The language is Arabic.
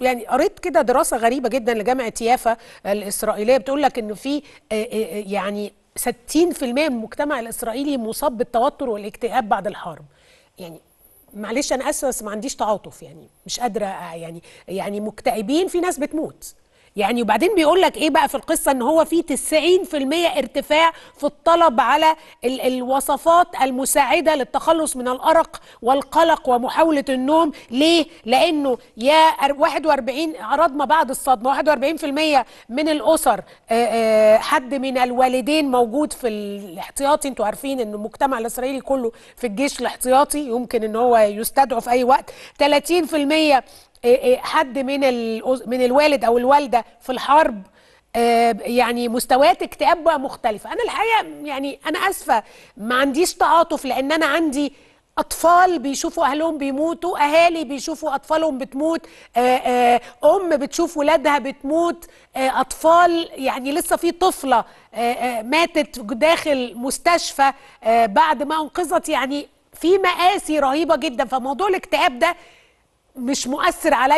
يعني قريت كده دراسه غريبه جدا لجامعه يافا الاسرائيليه بتقول لك ان في يعني 60% من المجتمع الاسرائيلي مصاب بالتوتر والاكتئاب بعد الحرب. يعني معلش انا اسفه بس ما عنديش تعاطف، يعني مش قادره، يعني مكتئبين، في ناس بتموت يعني. وبعدين بيقول لك ايه بقى في القصه، ان هو في 90% ارتفاع في الطلب على الوصفات المساعده للتخلص من الارق والقلق ومحاوله النوم. ليه؟ لانه يا 41 اعراض ما بعد الصدمه، 41% من الاسر حد من الوالدين موجود في الاحتياطي. انتوا عارفين ان المجتمع الاسرائيلي كله في الجيش الاحتياطي، يمكن ان هو يستدعو في اي وقت. 30% حد من الوالد او الوالده في الحرب. يعني مستويات اكتئاب بقى مختلفه. انا الحقيقه يعني انا اسفه ما عنديش تعاطف، لان انا عندي اطفال بيشوفوا اهلهم بيموتوا، اهالي بيشوفوا اطفالهم بتموت، ام بتشوف ولادها بتموت، اطفال يعني لسه في طفله ماتت داخل مستشفى بعد ما انقذت. يعني في مآسي رهيبه جدا، فموضوع الاكتئاب ده مش مؤثر عليا.